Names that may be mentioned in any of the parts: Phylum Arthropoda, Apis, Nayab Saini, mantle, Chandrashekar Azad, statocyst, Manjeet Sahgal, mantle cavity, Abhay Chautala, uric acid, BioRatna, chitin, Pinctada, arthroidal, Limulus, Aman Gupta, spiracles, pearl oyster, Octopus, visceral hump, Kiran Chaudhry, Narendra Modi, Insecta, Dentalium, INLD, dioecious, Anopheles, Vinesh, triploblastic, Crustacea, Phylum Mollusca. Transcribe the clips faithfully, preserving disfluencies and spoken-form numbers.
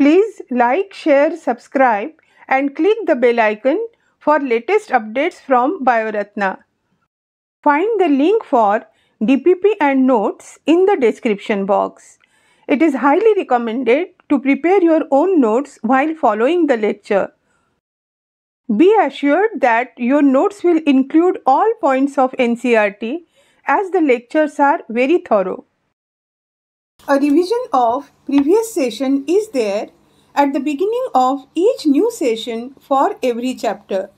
Please like, share, subscribe and click the bell icon for latest updates from BioRatna. Find the link for D P P and notes in the description box. It is highly recommended to prepare your own notes while following the lecture. Be assured that your notes will include all points of N C E R T as the lectures are very thorough. A revision of previous session is there at the beginning of each new session for every chapter.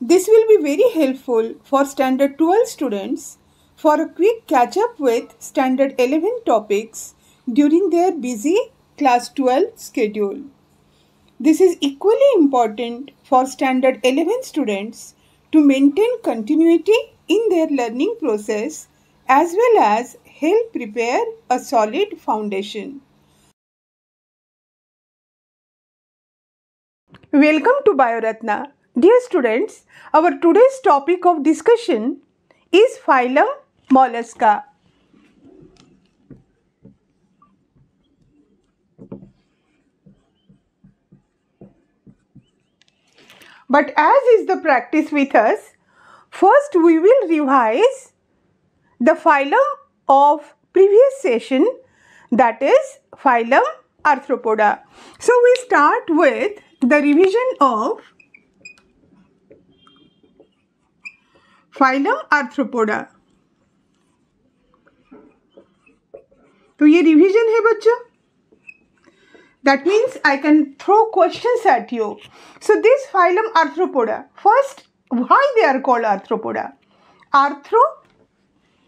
This will be very helpful for Standard twelve students for a quick catch-up with Standard eleven topics during their busy Class twelve schedule. This is equally important for Standard eleven students to maintain continuity in their learning process as well as help prepare a solid foundation. Welcome to BioRatna. Dear students, our today's topic of discussion is Phylum Mollusca. But as is the practice with us, first we will revise the phylum of previous session, that is Phylum Arthropoda. So we start with the revision of Phylum Arthropoda. तो ये revision है बच्चों. That means I can throw questions at you. So this phylum Arthropoda, first why they are called Arthropoda? Arthro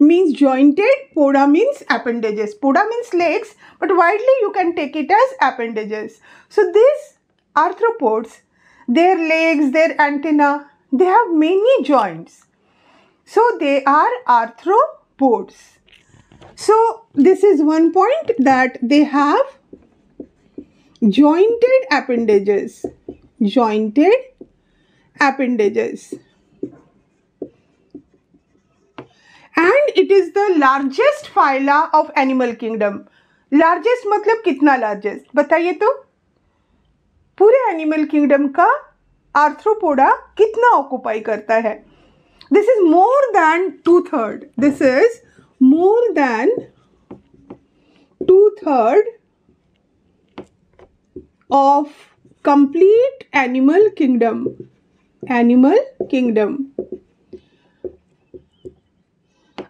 means jointed, poda means appendages. Poda means legs, but widely you can take it as appendages. So these arthropods, their legs, their antenna, they have many joints. So they are arthropods. So this is one point, that they have jointed appendages, jointed appendages, and it is the largest phyla of animal kingdom. Largest मतलब कितना largest बताइए तो, पूरे animal kingdom का arthropoda कितना occupy करता है? This is more than two-third. This is more than two-third of complete animal kingdom, animal kingdom.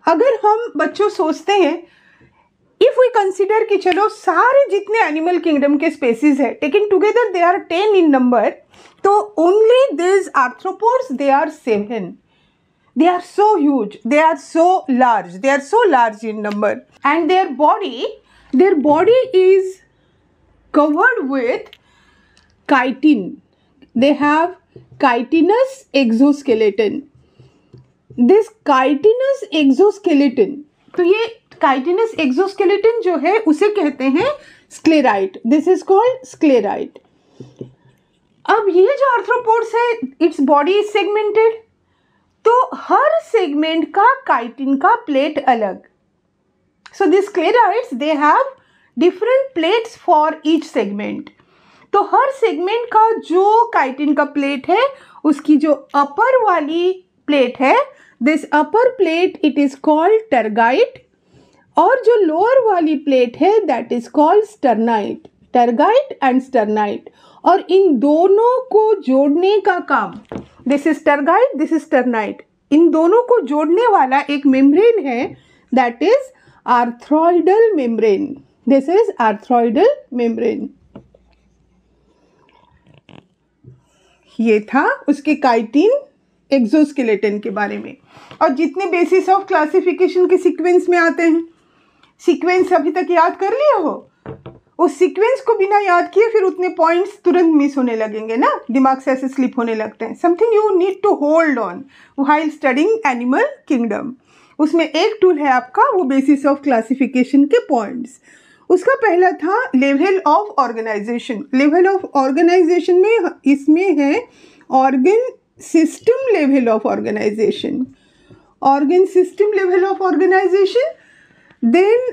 अगर हम बच्चों सोचते हैं, if we consider कि चलो सारे जितने animal kingdom के species है, taken together they are ten in number, तो only these arthropods they are seven. They are so huge, they are so large, they are so large in number, and their body, their body is covered with chitin. They have chitinous exoskeleton. This chitinous exoskeleton, तो ये chitinous exoskeleton जो है उसे कहते हैं sclerite. This is called sclerite. अब ये जो arthropods है, its body is segmented. तो हर segment का chitin का plate अलग. So these sclerites, they have different plates for each segment. तो हर segment का जो chitin का plate है, उसकी जो upper वाली plate है, this upper plate it is called tergite, और जो lower वाली plate है that is called sternite. Tergite and sternite, और इन दोनों को जोड़ने का काम, this is tergite, this is sternite, इन दोनों को जोड़ने वाला एक membrane है that is arthroidal membrane. This is arthroidal membrane. ये था उसके chitin exoskeleton के बारे में. और जितने basis of classification के sequence में आते हैं, sequence अभी तक याद कर लिया हो? उस सीक्वेंस को बिना याद किए फिर उतने पॉइंट्स तुरंत मिस होने लगेंगे ना, दिमाग से ऐसे स्लिप होने लगते हैं. Something you need to hold on while studying animal kingdom. उसमें एक टूल है आपका, वो बेसिस ऑफ क्लासिफिकेशन के पॉइंट्स. उसका पहला था level of organisation. Level of organisation में इसमें है organ system level of organisation, organ system level of organisation, then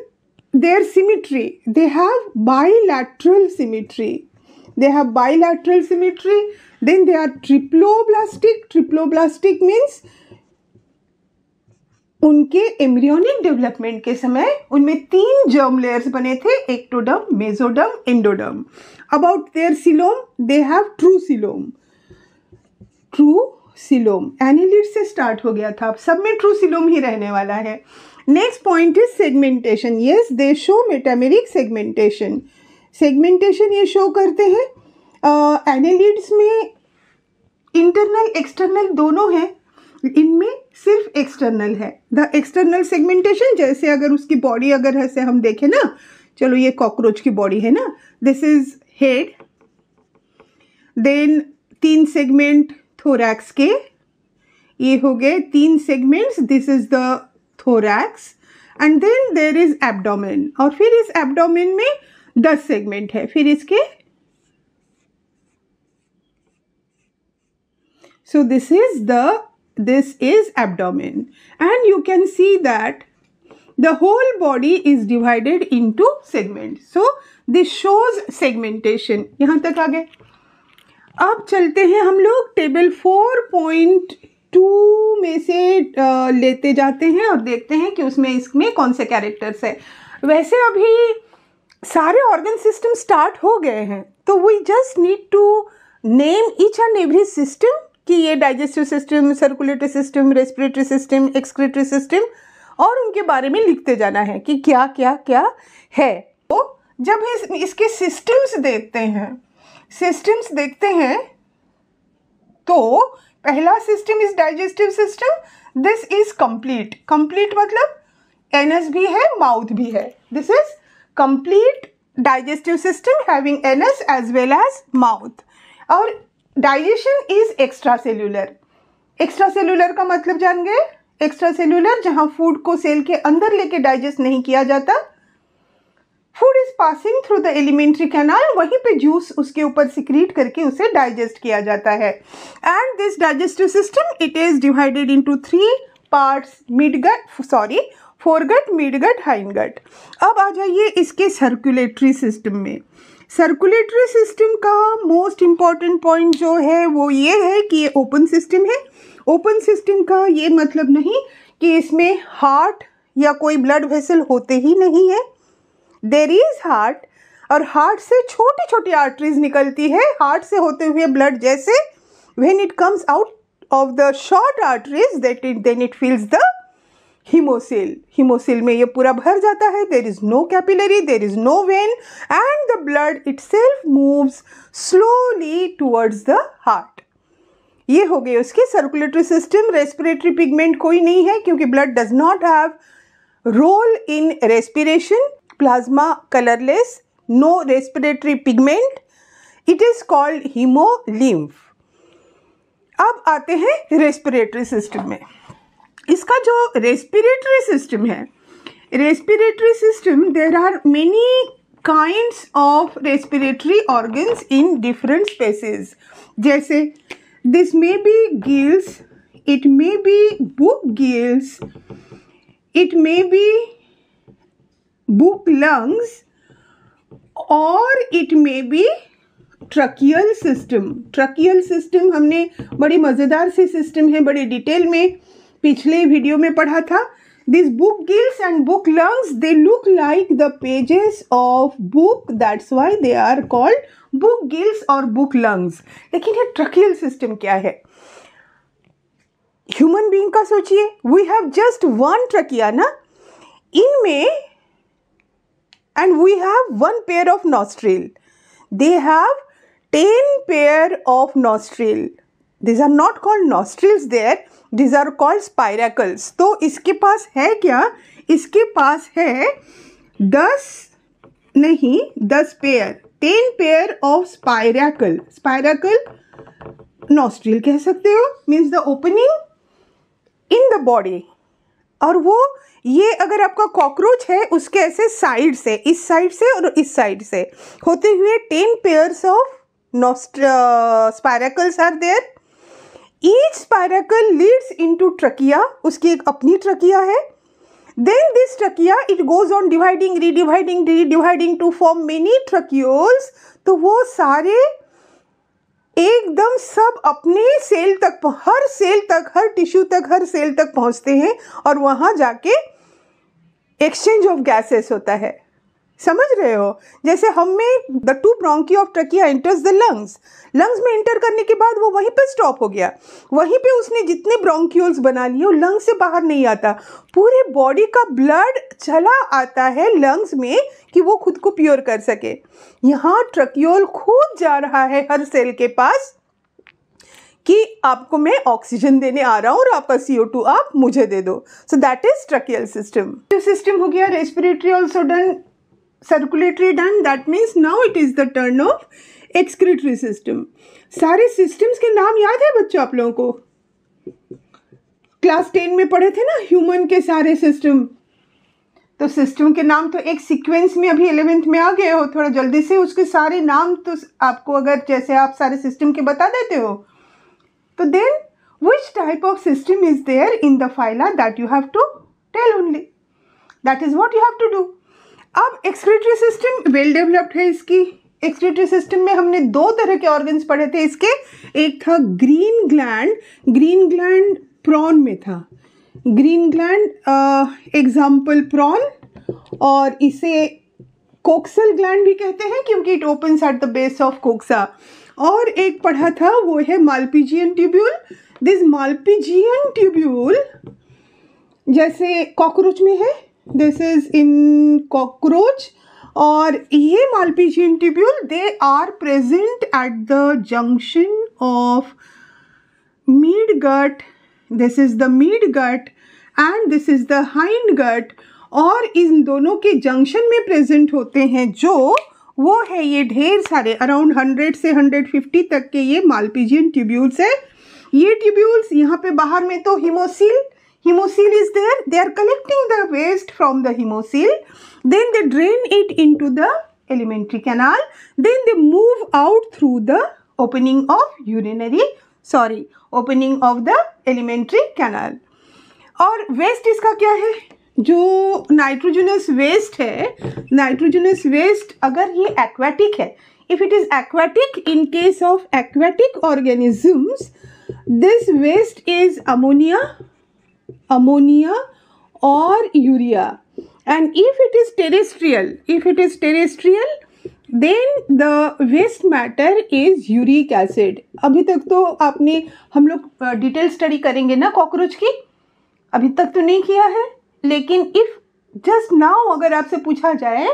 their symmetry. They have bilateral symmetry. They have bilateral symmetry. Then they are triploblastic. Triploblastic means उनके embryonic development के समय उनमें तीन germ layers बने थे, ectoderm, mesoderm, endoderm. About there coelom, they have true coelom. True coelom annelid से start हो गया था, सब में ट्रू सिलोम ही रहने वाला है. Next point is segmentation. Yes, they show metameric segmentation. Segmentation ये शो करते हैं. एनिलिड्स uh, में इंटरनल एक्सटर्नल दोनों हैं, इनमें सिर्फ एक्सटर्नल है. द एक्सटर्नल सेगमेंटेशन, जैसे अगर उसकी बॉडी अगर ऐसे हम देखें ना, चलो ये कॉकरोच की बॉडी है ना, दिस इज हेड, देन तीन सेगमेंट थोरैक्स के, ये हो गए तीन segments, this is the thorax, and then there is abdomen. और फिर इस एब्डोमेन में दस सेगमेंट है. फिर इसके, so this is the this is abdomen, and you can see that the whole body is divided into segments. So this shows segmentation. यहाँ तक आ गए. अब चलते हैं हम लोग टेबल फोर पॉइंट टू में से आ, लेते जाते हैं और देखते हैं कि उसमें इसमें कौन से कैरेक्टर्स है. वैसे अभी सारे organ सिस्टम स्टार्ट हो गए हैं, तो we just need to name each and every system कि ये digestive system, circulatory system, respiratory system, excretory system, और उनके बारे में लिखते जाना है कि क्या क्या क्या है. तो जब इस, इसके सिस्टम्स देखते हैं, सिस्टम्स देखते हैं तो पहला system is digestive system. This is complete. Complete मतलब एनस भी है, माउथ भी है. This is complete digestive system having anus as well as mouth. और digestion is extra cellular. Extra cellular का मतलब जान गए. एक्स्ट्रा सेल्यूलर जहाँ फूड को सेल के अंदर लेके डाइजेस्ट नहीं किया जाता. Food is passing through the alimentary canal, वहीं पे जूस उसके ऊपर सिक्रीट करके उसे डाइजेस्ट किया जाता है. And this digestive system it is divided into three parts, midgut, sorry foregut, midgut, hindgut. अब आ जाइए इसके सर्कुलेटरी सिस्टम में. सर्कुलेटरी सिस्टम का मोस्ट इम्पॉर्टेंट पॉइंट जो है वो ये है कि ये ओपन सिस्टम है. ओपन सिस्टम का ये मतलब नहीं कि इसमें हार्ट या कोई ब्लड वेसल होते ही नहीं है. देयर इज हार्ट, और हार्ट से छोटी छोटी आर्टरीज निकलती है. हार्ट से होते हुए ब्लड जैसे when it comes out of the short arteries that it then it fills the haemocoel. Haemocoel में ये पूरा भर जाता है. There is no capillary, there is no vein, and the blood itself moves slowly towards the heart. ये हो गए उसके सर्कुलेटरी सिस्टम. रेस्पिरेटरी पिगमेंट कोई नहीं है क्योंकि blood does not have role in respiration. Plasma colourless, no respiratory pigment. It is called haemolymph. अब आते हैं रेस्पिरेटरी सिस्टम में. इसका जो रेस्पिरेटरी सिस्टम है, respiratory system, there are many kinds of respiratory organs in different species. जैसे this may be gills, it may be book gills, it may be book lungs, और it may be tracheal system. Tracheal system हमने बड़ी मज़ेदार सी system है, बड़ी detail में पिछले video में पढ़ा था. This book gills and book lungs, they look like the pages of book, that's why they are called book gills और बुक लंग्स. लेकिन ये ट्रकियल सिस्टम क्या है? ह्यूमन बीइंग का सोचिए, we have just one trachea ना, इनमें, and we have one pair of nostril. They have ten pair of nostril. These are not called nostrils there, these are called spiracles. तो इसके पास है क्या? इसके पास है दस नहीं दस pair, ten pair of spiracle. Spiracle nostril कह सकते हो, means the opening in the body. और वो ये अगर आपका कॉकरोच है उसके ऐसे साइड से, इस साइड से और इस साइड से होते हुए ten pairs of nostril spiracles are there. Each spiracle leads into trachea. उसकी एक अपनी ट्रकिया है. Then this trachea, it goes on dividing, redividing, redividing to form many tracheoles. तो वो सारे एकदम सब अपने सेल तक, हर सेल तक, हर टिश्यू तक, हर सेल तक पहुंचते हैं और वहां जाके एक्सचेंज ऑफ गैसेस होता है. समझ रहे हो? जैसे हम में the two bronchi of trachea enters the lungs, lungs में एंटर करने के बाद वो वहीं पे स्टॉप हो गया. वहीं पे उसने जितने ब्रोंक्यूल्स बना लिए वो लंग्स से बाहर नहीं आता. पूरे बॉडी का ब्लड चला आता है लंग्स में कि वो खुद को प्योर कर सके. यहाँ ट्रकियोल खुद जा रहा है हर सेल के पास कि आपको मैं ऑक्सीजन देने आ रहा हूँ और आपका सी ओ टू आप मुझे दे दो. So that is tracheal system. जो सिस्टम हो गया respiratory also done, circulatory done. That means now it is the turn of excretory system. सारे सिस्टम्स के नाम याद है बच्चों आप लोगों को? क्लास टेन में पढ़े थे ना ह्यूमन के सारे सिस्टम. तो सिस्टम के नाम तो एक सीक्वेंस में अभी इलेवेंथ में आ गए हो, थोड़ा जल्दी से उसके सारे नाम तो आपको, अगर जैसे आप सारे सिस्टम के बता देते हो तो then which type of system is there in the phyla, that you have to tell only. That is what you have to do. अब एक्सक्रीटरी सिस्टम वेल डेवलप्ड है. इसकी एक्सक्रीटरी सिस्टम में हमने दो तरह के ऑर्गन्स पढ़े थे इसके. एक था green gland. Green gland prawn में था. ग्रीन ग्लैंड एग्जाम्पल प्रॉन, और इसे कोक्सल ग्लैंड भी कहते हैं क्योंकि it opens at the base of coxa. और एक पढ़ा था वो है Malpighian tubule. This Malpighian tubule जैसे कॉकरोच में है, दिस इज इन कॉकरोच. और ये Malpighian tubule they are present at the junction of Mead gut, this is the Mead gut and this is the hind gut. और इन दोनों के junction में प्रेजेंट होते हैं जो वो है ये ढेर सारे, अराउंड हंड्रेड से हंड्रेड फिफ्टी तक के ये मालपीजियन ट्यूब्यूल्स है. ये ट्यूब्यूल्स यहाँ पे बाहर में तो hemocoel, Hemocoel is there. They are collecting the waste from the hemocoel. Then they drain it into the alimentary canal. Then they move out through the opening of urinary, sorry, opening of the alimentary canal. और waste इसका क्या है? जो nitrogenous waste है, nitrogenous waste अगर ये aquatic है, if it is aquatic, in case of aquatic organisms, this waste is ammonia. ammonia or urea. And if it is terrestrial, if it is terrestrial, then the waste matter is uric acid. अभी तक तो आपने, हम लोग detail study करेंगे ना cockroach की, अभी तक तो नहीं किया है. लेकिन इफ जस्ट नाउ अगर आपसे पूछा जाए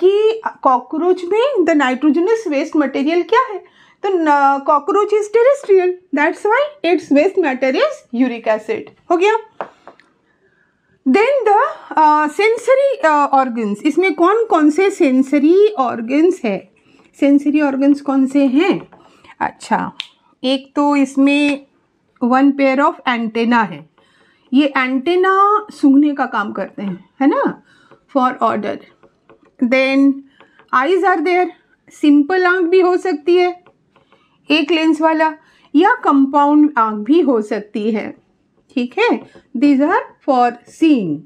कि कॉकरोच में द नाइट्रोजनस वेस्ट मटेरियल क्या है, तो cockroach is terrestrial, that's why its waste matter is uric acid. हो गया. Then the sensory organs. इसमें कौन कौन से सेंसरी ऑर्गन्स है? सेंसरी ऑर्गन्स कौन से हैं? अच्छा, एक तो इसमें वन पेयर ऑफ एंटेना है. ये एंटेना सूंघने का काम करते हैं, है ना, for order. Then eyes are there. Simple आंख भी हो सकती है, एक लेंस वाला, या कंपाउंड आंख भी हो सकती है. ठीक है, these are for seeing.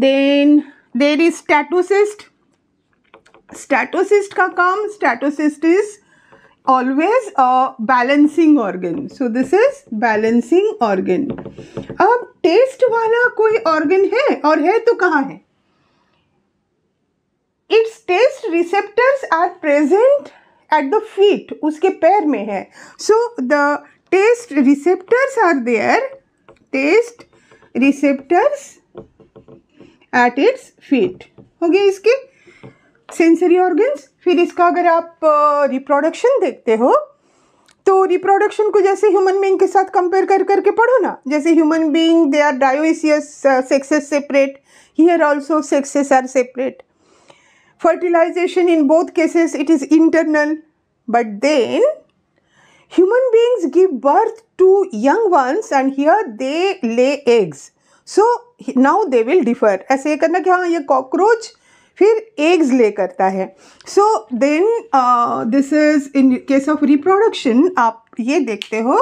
Then there is statocyst. Statocyst का काम, statocyst is always balancing organ, so this is balancing organ. अब टेस्ट वाला कोई ऑर्गन है, और है तो कहाँ है? Its taste receptors are present at the feet, उसके पैर में है. So the taste receptors are there, taste receptors at its feet. हो गए इसके सेंसरी ऑर्गन्स. फिर इसका अगर आप रिप्रोडक्शन uh, देखते हो तो रिप्रोडक्शन को जैसे ह्यूमन बीइंग के साथ कंपेयर कर करके पढ़ो ना. जैसे human being they are dioecious, sexes separate, here also sexes are separate. Fertilization in both cases it is internal, but then human beings give birth to young ones and here they lay eggs. So now they will differ. ऐसे करना क्या, हाँ ये cockroach फिर eggs lay करता है. So then uh, this is in case of reproduction. आप ये देखते हो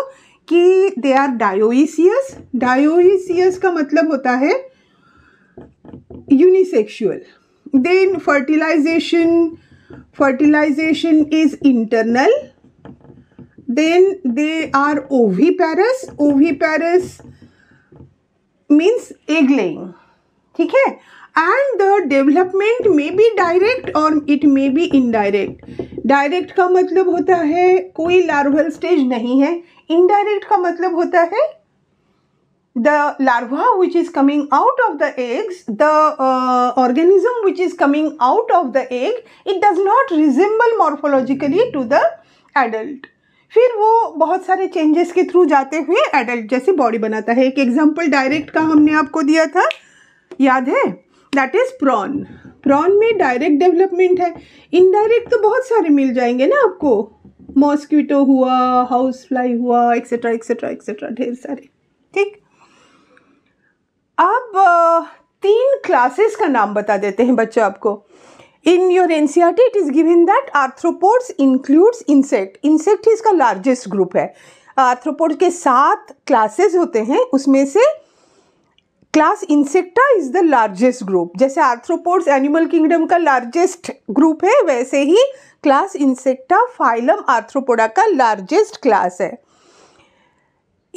कि they are dioecious. dioecious का मतलब होता है unisexual. Then fertilization, fertilization is internal. Then they are oviparous. Oviparous means egg laying. ठीक है. And the development may be direct or it may be indirect. Direct का मतलब होता है कोई larval stage नहीं है. Indirect का मतलब होता है the larva which is coming out of the eggs, the uh, organism which is coming out of the egg, it does not resemble morphologically to the adult. फिर वो बहुत सारे changes के through जाते हुए adult जैसे body बनाता है. एक example direct का हमने आपको दिया था, याद है? That is prawn. Prawn में direct development है. Indirect तो बहुत सारे मिल जाएंगे ना आपको, mosquito हुआ, housefly हुआ, etc etc etc ढेर सारे. ठीक. अब तीन क्लासेस का नाम बता देते हैं बच्चों आपको. In your N C E R T it is given that arthropods includes insect. Insect ही इसका largest group है. आर्थ्रोपोड के सात क्लासेस होते हैं, उसमें से class Insecta is the largest group. जैसे आर्थ्रोपोड्स एनिमल किंगडम का लार्जेस्ट ग्रुप है, वैसे ही क्लास इंसेक्टा फाइलम आर्थ्रोपोडा का लार्जेस्ट क्लास है.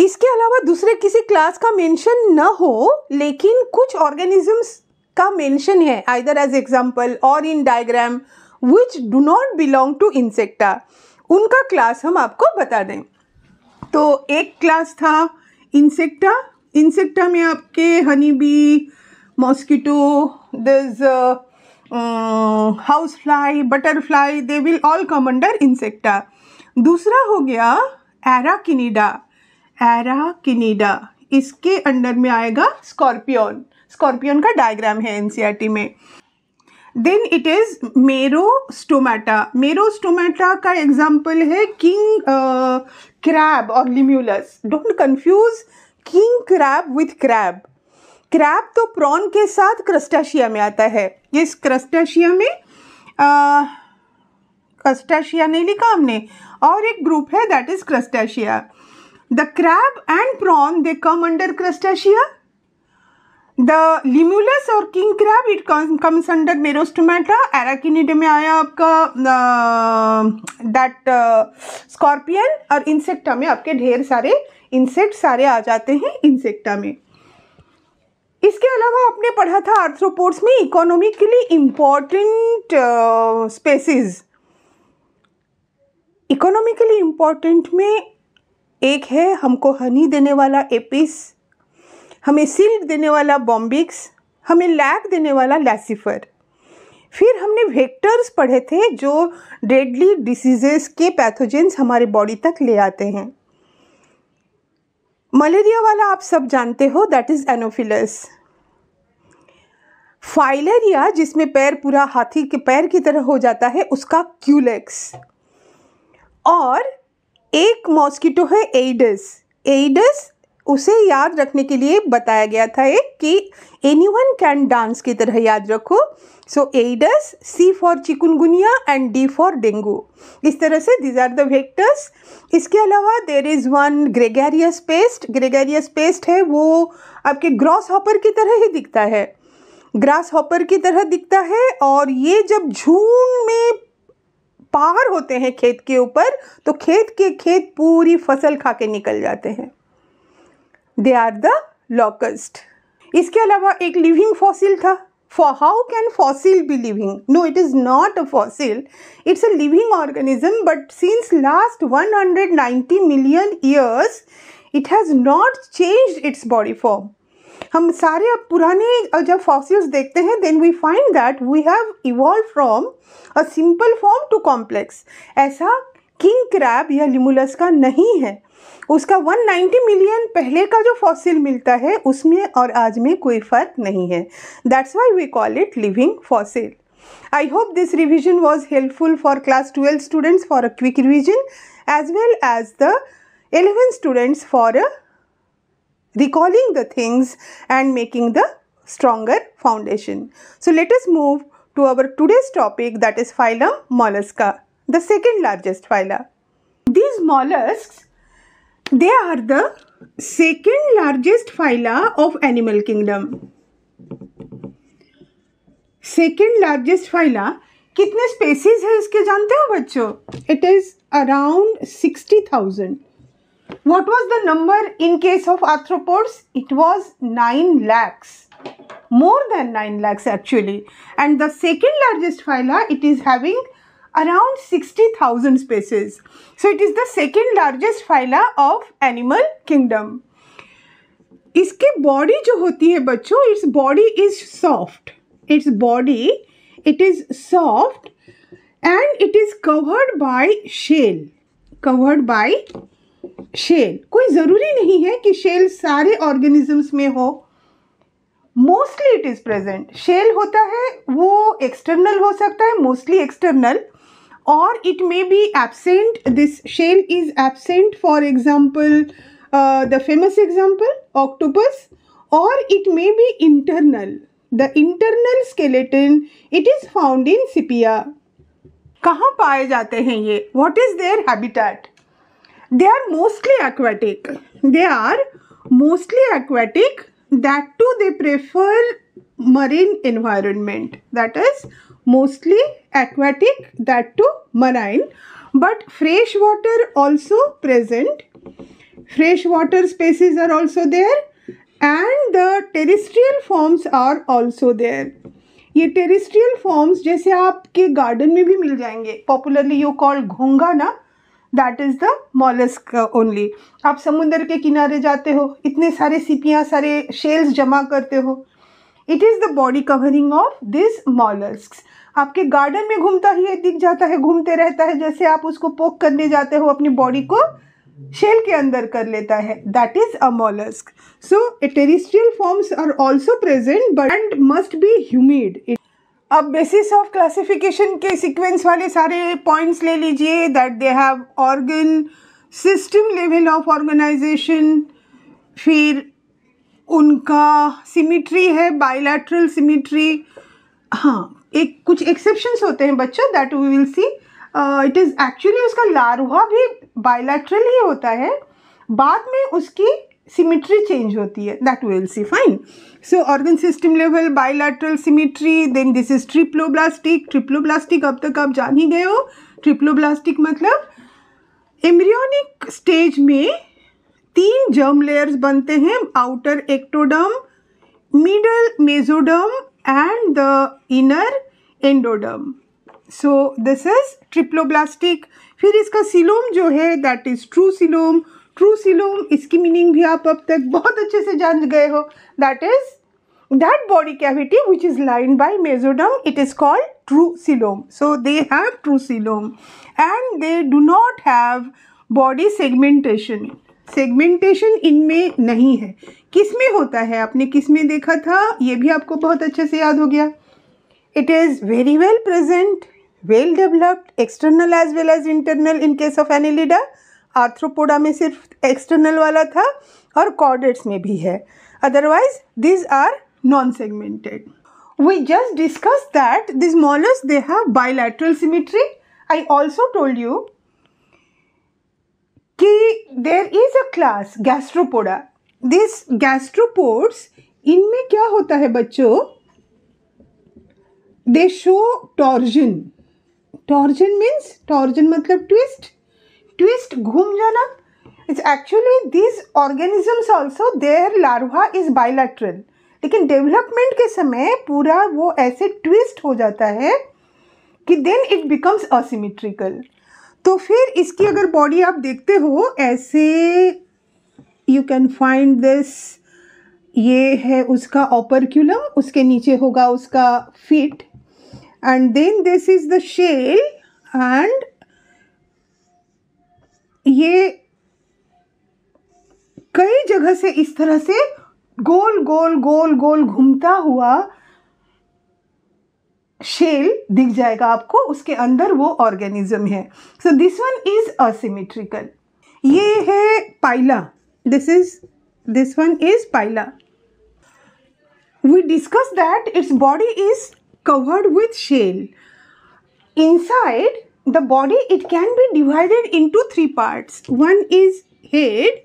इसके अलावा दूसरे किसी क्लास का मेंशन न हो, लेकिन कुछ ऑर्गेनिजम्स का मेंशन है आइदर एज एग्जांपल और in diagram which do not belong to Insecta, उनका क्लास हम आपको बता दें. तो एक क्लास था इंसेक्टा. इंसेक्टा में आपके honey bee, mosquito, this house fly, butterfly, they will all come under Insecta. दूसरा हो गया एराकिनिडा. एराकिनिडा इसके अंडर में आएगा स्कॉर्पियन. स्कॉर्पियन का डायग्राम है एनसीईआरटी में. Then it is Merostomata. Merostomata का एग्जाम्पल है किंग क्रैब और Limulus. Don't confuse king crab with crab. Crab तो प्रॉन के साथ क्रस्टाशिया में आता है. इस क्रस्टाशिया में आ, क्रस्टाशिया नहीं लिखा हमने, और एक ग्रुप है that is Crustacea. The crab and prawn they come under Crustacea. The Limulus और king crab it comes under Merostomata. Arachnidae में आया आपका दैट स्कॉर्पियन, और इंसेक्टा में आपके ढेर सारे इंसेक्ट सारे आ जाते हैं इंसेक्टा में. इसके अलावा आपने पढ़ा था आर्थ्रोपोड्स में economically important species. Economically important में एक है हमको हनी देने वाला एपिस, हमें सिल्क देने वाला बॉम्बिक्स, हमें लैग देने वाला लैसिफर. फिर हमने वेक्टर्स पढ़े थे जो डेडली डिसीजेस के पैथोजेंस हमारे बॉडी तक ले आते हैं. मलेरिया वाला आप सब जानते हो, दैट इज एनोफिलस. फाइलेरिया जिसमें पैर पूरा हाथी के पैर की तरह हो जाता है, उसका क्यूलेक्स. और एक मॉस्किटो है एइडस. एइडस उसे याद रखने के लिए बताया गया था एक कि एनीवन कैन डांस की तरह याद रखो. So Aedes, C for chikungunya and D for dengue. इस तरह से दीज आर द वेक्टर्स. इसके अलावा there is one gregarious pest. Gregarious pest है वो आपके ग्रॉस हॉपर की तरह ही दिखता है, ग्रास हॉपर की तरह दिखता है. और ये जब झूम में पार होते हैं खेत के ऊपर, तो खेत के खेत पूरी फसल खा के निकल जाते हैं. They are the locust. इसके अलावा एक लिविंग फॉसिल था. For how can fossil be living? No, it is not a fossil, it's a living organism. But since last one hundred ninety million years it has not changed its body form. हम सारे अब पुराने जब fossils देखते हैं, then we find that we have evolve from a simple form to complex. ऐसा king crab या Limulus का नहीं है. उसका वन हंड्रेड नाइन्टी मिलियन पहले का जो फॉसिल मिलता है, उसमें और आज में कोई फ़र्क नहीं है. That's why we call it living fossil. I hope this revision was helpful for class twelve students for a quick revision, as well as the eleven students for a recalling the things and making the stronger foundation. So let us move to our today's topic, that is phylum Mollusca, the second largest phyla. These mollusks, they are the second largest phyla of animal kingdom. Second largest phyla कितने species है इसके जानते हो बच्चों? It is around sixty thousand. What was the number in case of arthropods? It was nine lakhs, more than nine lakhs actually. And the second largest phyla, it is having around sixty thousand species. So it is the second largest phyla of animal kingdom. इसकी body जो होती है बच्चों, its body is soft. Its body, it is soft and it is covered by shell. Covered by shell. कोई ज़रूरी नहीं है कि शेल सारे ऑर्गेनिजम्स में हो. Mostly it is present. Shell होता है वो एक्सटर्नल हो सकता है, मोस्टली एक्सटर्नल, और it may be absent. This shell is absent for example, the famous example octopus, और it may be internal. The internal skeleton it is found in Sepia. कहाँ पाए जाते हैं ये? What is their habitat? They are mostly aquatic. They are mostly aquatic. That too they prefer marine environment. That is mostly aquatic. That too marine. But fresh water also present. Fresh water species are also there, and the terrestrial forms are also there. ये terrestrial forms जैसे आपके garden में भी मिल जाएंगे. Popularly you call घोंगा ना. That is the mollusca only. आप समुद्र के किनारे जाते हो, इतने सारे सीपियाँ, सारे शेल्स जमा करते हो. It is the body covering of this mollusks. आपके गार्डन में घूमता ही दिख जाता है, घूमते रहता है. जैसे आप उसको पोक करने जाते हो, अपनी बॉडी को शेल के अंदर कर लेता है. That is a mollusk. So terrestrial forms are also present but and must be humid. It अब बेसिस ऑफ क्लासिफिकेशन के सीक्वेंस वाले सारे पॉइंट्स ले लीजिए. That they have organ system level of organisation, फिर उनका सिमिट्री है, बायलैटरल सिमिट्री. हाँ, एक कुछ एक्सेप्शंस होते हैं बच्चों, that we will see. It is actually उसका लार्वा भी बायलैटरल ही होता है, बाद में उसकी सिमिट्री चेंज होती है. That will see. Fine. So organ system level, bilateral symmetry, then this is triploblastic. Triploblastic अब तक आप जान ही गए हो. ट्रिप्लोब्लास्टिक मतलब एम्ब्रियोनिक स्टेज में तीन जर्म लेयर्स बनते हैं. Outer ectoderm, middle mesoderm and the inner endoderm. So this is triploblastic. फिर इसका सीलोम जो है, that is true coelom. True coelom, इसकी मीनिंग भी आप अब तक बहुत अच्छे से जान गए हो. That is that body cavity which is lined by mesoderm. It is called true coelom. So they have true coelom and they do not have body segmentation. Segmentation इनमें नहीं है. किस में होता है? आपने किस में देखा था? ये भी आपको बहुत अच्छे से याद हो गया. It is very well present, well developed, external as well as internal. In case of Annelida, Arthropoda में सिर्फ एक्सटर्नल वाला था और कॉर्डेट्स में भी है. Otherwise these are non segmented. We just discuss that this mollusc they have bilateral symmetry. I also told you कि there is a class Gastropoda. This gastropods, इनमें क्या होता है बच्चों? They show torsion. Torsion means, torsion मतलब twist. Twist, घूम जाना. It's actually this organisms also their larva is bilateral, लेकिन डेवलपमेंट के समय पूरा वो ऐसे ट्विस्ट हो जाता है कि देन इट बिकम्स असिमेट्रिकल. तो फिर इसकी अगर बॉडी आप देखते हो ऐसे, यू कैन फाइंड दिस. ये है उसका ऑपरक्यूलम, उसके नीचे होगा उसका feet, and then this is the shell, and ये कई जगह से इस तरह से गोल गोल गोल गोल घूमता हुआ शेल दिख जाएगा आपको. उसके अंदर वो ऑर्गेनिज्म है. So this one is asymmetrical. ये है Pila. This is this one is Pila. We discuss that its body is covered with shell. Inside the body, it can be divided into three parts. One is head,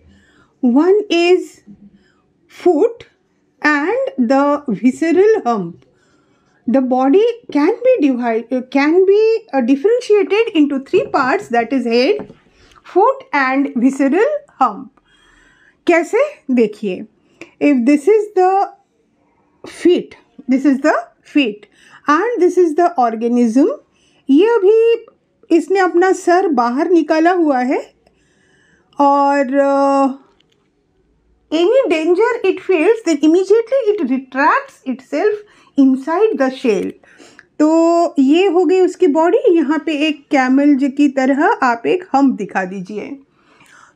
one is foot, and the visceral hump. The body can be divided, can be uh, differentiated into three parts, that is head, foot and visceral hump. कैसे? देखिए, if this is the feet, this is the feet and this is the organism. ये अभी इसने अपना sir बाहर निकाला हुआ है और any danger it feels, then immediately it retracts itself inside the shell. तो ये हो गई उसकी बॉडी. यहाँ पे एक कैमल की तरह आप एक हम्प दिखा दीजिए.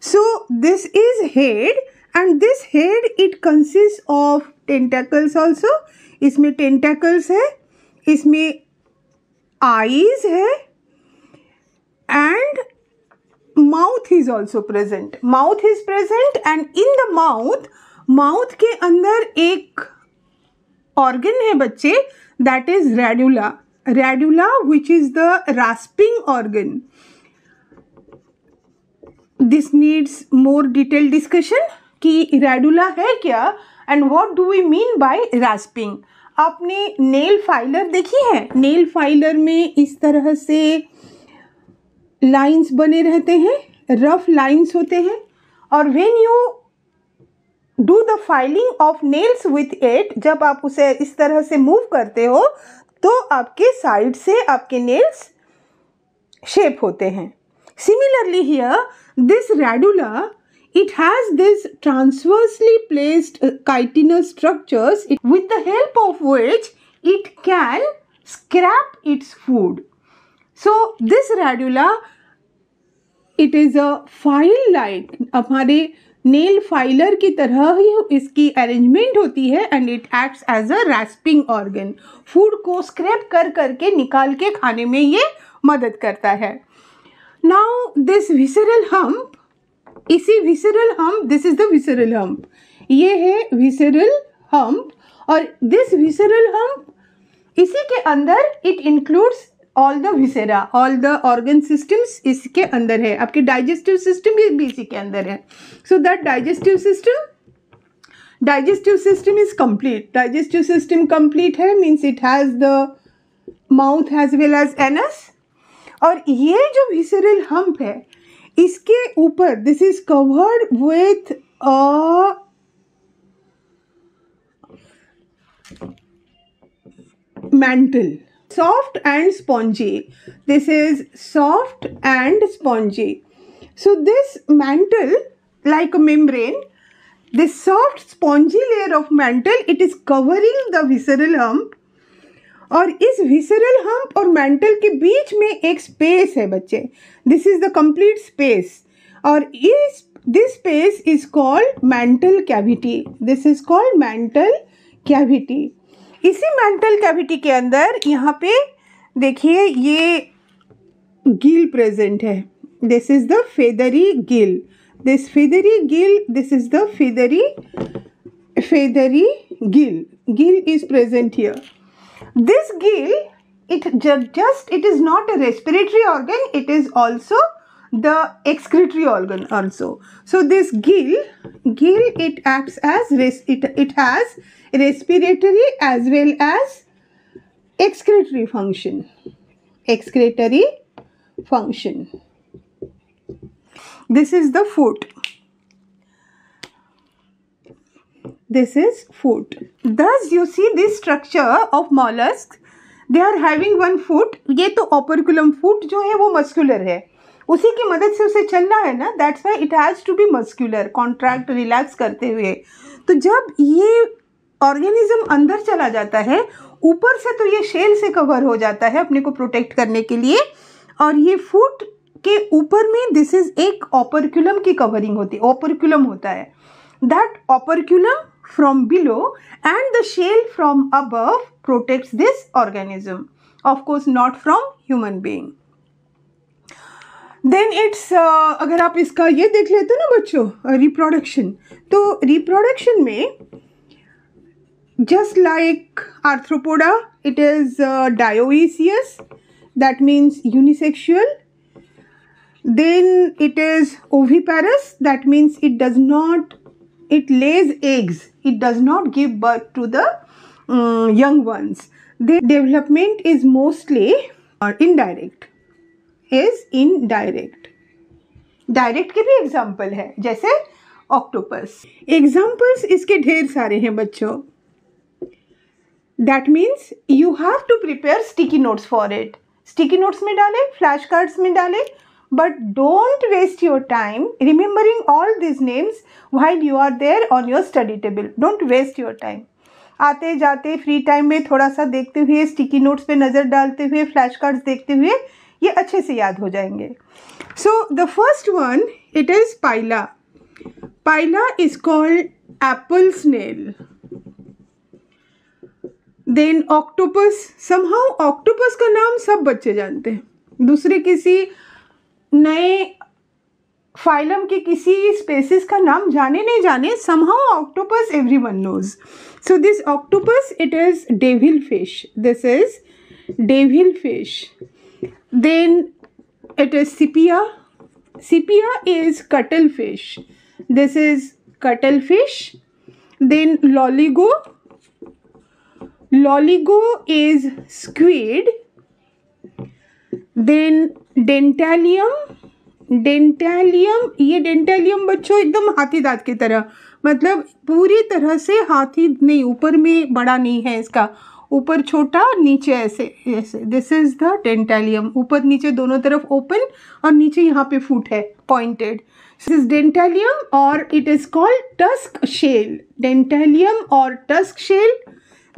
So this is head and this head it consist of tentacles also. इसमें टेंटेकल्स है, इसमें आईज है and mouth is also present. Mouth is present and in the mouth, mouth के अंदर एक organ है बच्चे, that is radula. Radula which is the rasping organ. This needs more detailed discussion कि radula है क्या and what do we mean by rasping. आपने nail filer देखी है? nail filer में इस तरह से lines बने रहते हैं, rough lines होते हैं और when you Do the filing of nails with it, जब आप उसे इस तरह से move करते हो तो आपके side से आपके nails shape होते हैं. Similarly here, this radula, it has this transversely placed chitinous structures with the help of which it can scrape its food. So this radula, it is a file like, हमारे nail filer की तरह ही इसकी arrangement होती है and it acts as a rasping organ. Food को scrape कर करके निकाल के खाने में ये मदद करता है. नाउ दिस विसरल हम्प, इसी visceral hump, this is the visceral hump, ये है विसरल हम्प और दिस विसरल हम्प, इसी के अंदर it includes all the viscera, all the organ systems इसके अंदर है. आपके डाइजेस्टिव सिस्टम भी इसी के अंदर है. So that digestive system, digestive system is complete. Digestive system complete है means it has the mouth as well as anus. और ये जो विसेरल हम्प है इसके ऊपर this is covered with a mantle, soft and spongy. This is soft and spongy. So this mantle, like a membrane, this soft spongy layer of mantle, it is covering the visceral hump. और इस visceral hump और mantle के बीच में एक space है बच्चे. This is the complete space. और इस this space is called mantle cavity. This is called mantle cavity. इसी मेंटल कैविटी के अंदर यहाँ पे देखिए ये गिल प्रेजेंट है. This is the feathery gill, this feathery gill, this is the feathery feathery gill. Gill is present here. This gill, it just, it is not a respiratory organ, it is also the excretory organ also. So this gill, gill it acts as, it it has respiratory as well as excretory function, excretory function. This is the foot, this is foot. Thus you see this structure of mollusks, they are having one foot. ये तो operculum, foot जो है वो muscular है, उसी की मदद से उसे चलना है ना, that's why it has to be muscular, contract relax करते हुए. तो जब ये ऑर्गेनिज्म अंदर चला जाता है ऊपर से तो ये शेल से कवर हो जाता है अपने को प्रोटेक्ट करने के लिए, और ये फुट के ऊपर में दिस इज एक ऑपरक्यूलम की कवरिंग होती है. ऑपरक्यूलम होता है, that operculum from below and the shell from above protects this organism, of course not from human being. Then it's, अगर आप इसका ये देख लेते हो ना बच्चों रिप्रोडक्शन, तो रिप्रोडक्शन में just like arthropoda it is uh, dioecious, that means unisexual. Then it is oviparous, that means it does not, it lays eggs, it does not give birth to the um, young ones. Their development is mostly or indirect is indirect. Direct के भी example है जैसे octopus. Examples इसके ढेर सारे हैं बच्चों. That means you have to prepare sticky notes for it. Sticky notes में डालें, फ्लैश कार्ड्स में डालें, but don't waste your time remembering all these names while you are there on your study table. Don't waste your time. आते जाते free time में थोड़ा सा देखते हुए, स्टिकी नोट्स पे नज़र डालते हुए, फ्लैश कार्ड्स देखते हुए ये अच्छे से याद हो जाएंगे. So the first one it is Pila. Pila is called apple snail. Then octopus. Somehow octopus का नाम सब बच्चे जानते हैं. दूसरे किसी नए फाइलम के किसी स्पेसिस का नाम जाने नहीं जाने, somehow octopus everyone knows. So this octopus it is devil fish. This is devil fish. Then it is sepia. Sepia is cuttlefish. This is cuttlefish. Then loligo. Loligo is squid. Then dentalium. Dentalium. ये dentalium बच्चों एकदम हाथी दांत की तरह, मतलब पूरी तरह से हाथी नहीं, ऊपर में बड़ा नहीं है इसका, ऊपर छोटा नीचे ऐसे ऐसे. This is the डेंटालियम. ऊपर नीचे दोनों तरफ ओपन और नीचे यहाँ पे फूट है पॉइंटेड. दिस इज डेंटालियम और it is called tusk shell. डेंटालियम और tusk shell.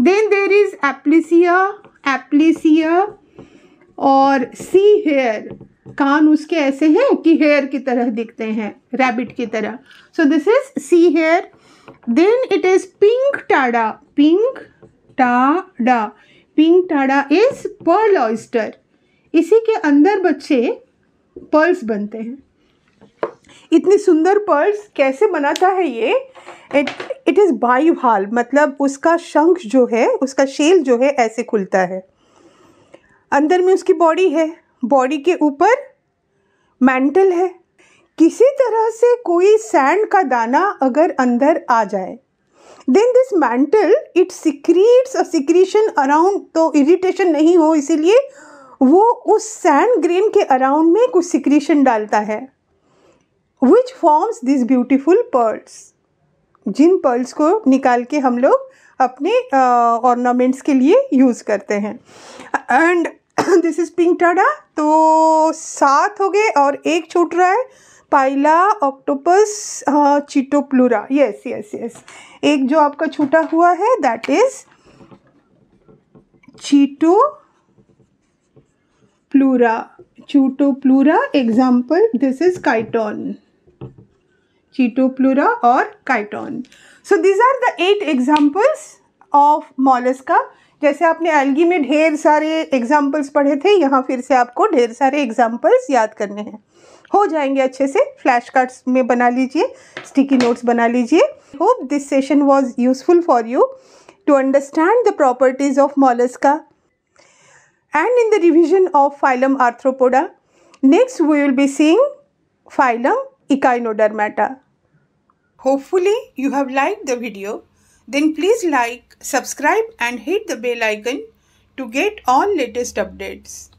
Then there is Aplysia. Aplysia और सी हेयर. कान उसके ऐसे हैं कि हेयर की तरह दिखते हैं, रैबिट की तरह. So this is sea hare. Then it is Pinctada. Pinctada. Pinctada is pearl oyster. इसी के अंदर बच्चे पर्ल्स बनते हैं. इतने सुंदर पर्ल्स कैसे बनाता है ये. इट इट इज़ बाइवाल, मतलब उसका शंख जो है, उसका शेल जो है ऐसे खुलता है. अंदर में उसकी बॉडी है, बॉडी के ऊपर मैंटल है. किसी तरह से कोई सैंड का दाना अगर अंदर आ जाए, then this mantle it secretes a secretion around. तो इरिटेशन नहीं हो इसीलिए वो उस सैंड ग्रेन के अराउंड में कुछ सिक्रीशन डालता है, which forms this beautiful pearls. जिन पर्ल्स को निकाल के हम लोग अपने ऑर्नामेंट्स uh, के लिए यूज़ करते हैं. And this is Pinctada. तो सात हो गए और एक छूट रहा है. पाइला, ऑक्टोपस, चिटोप्लूरा. यस यस यस, एक जो आपका छूटा हुआ है that is चिटोप्लूरा. चिटोप्लूरा example this is chiton. चिटोप्लूरा और chiton. So this are the eight examples of Mollusca. जैसे आपने एल्गी में ढेर सारे एग्जाम्पल्स पढ़े थे, यहाँ फिर से आपको ढेर सारे एग्जाम्पल्स याद करने हैं. हो जाएंगे अच्छे से. फ्लैश कार्ड्स में बना लीजिए, स्टिकी नोट्स बना लीजिए. Hope this session was useful for you to understand the properties of Mollusca and in the revision of phylum arthropoda. Next we will be seeing phylum Echinodermata. Hopefully you have liked the video. Then please like, subscribe and hit the bell icon to get all latest updates.